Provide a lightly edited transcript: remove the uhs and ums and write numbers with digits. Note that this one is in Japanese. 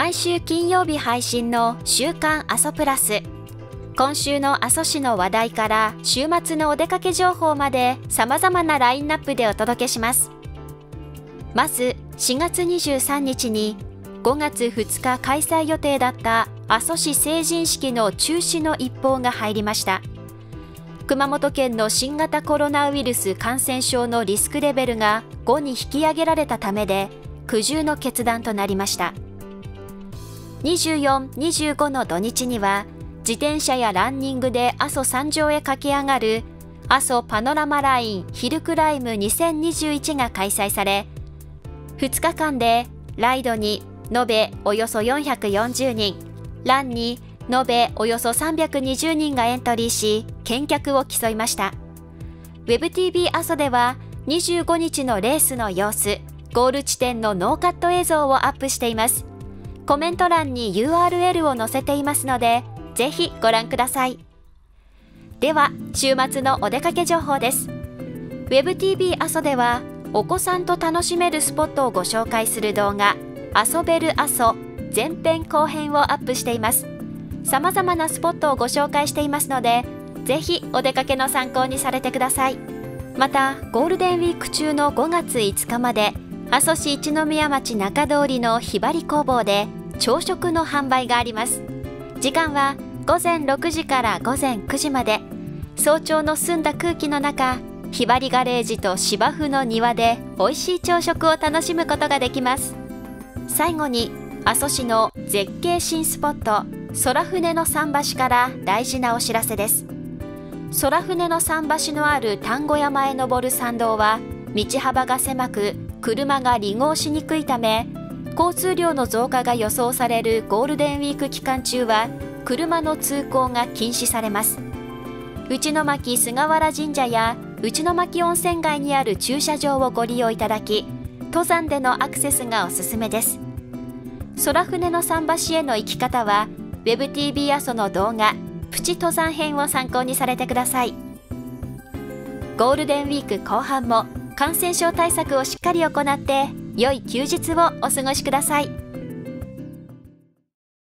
毎週金曜日配信の週刊阿蘇プラス。今週の阿蘇市の話題から週末のお出かけ情報まで様々なラインナップでお届けします。まず4月23日に5月2日開催予定だった阿蘇市成人式の中止の一報が入りました。熊本県の新型コロナウイルス感染症のリスクレベルが5に引き上げられたためで、苦渋の決断となりました。24、25の土日には、自転車やランニングで阿蘇山上へ駆け上がる阿蘇パノラマラインヒルクライム2021が開催され、2日間でライドに延べおよそ440人、ランに延べおよそ320人がエントリーし、見客を競いました。WebTV 阿蘇では25日のレースの様子、ゴール地点のノーカット映像をアップしています。コメント欄に URL を載せていますので、ぜひご覧ください。では、週末のお出かけ情報です。WebTV 阿蘇では、お子さんと楽しめるスポットをご紹介する動画、遊べる阿蘇前編後編をアップしています。さまざまなスポットをご紹介していますので、ぜひお出かけの参考にされてください。また、ゴールデンウィーク中の5月5日まで、阿蘇市一宮町中通りのひばり工房で朝食の販売があります。時間は午前6時から午前9時まで。早朝の澄んだ空気の中、ひばりガレージと芝生の庭で美味しい朝食を楽しむことができます。最後に、阿蘇市の絶景新スポット、空船の桟橋から大事なお知らせです。空船の桟橋のある丹後山へ登る参道は道幅が狭く、車が離合しにくいため、交通量の増加が予想されるゴールデンウィーク期間中は車の通行が禁止されます。内野牧菅原神社や内野牧温泉街にある駐車場をご利用いただき、登山でのアクセスがおすすめです。空船の桟橋への行き方は WebTV 阿蘇の動画プチ登山編を参考にされてください。ゴールデンウィーク後半も感染症対策をしっかり行って、良い休日をお過ごしください。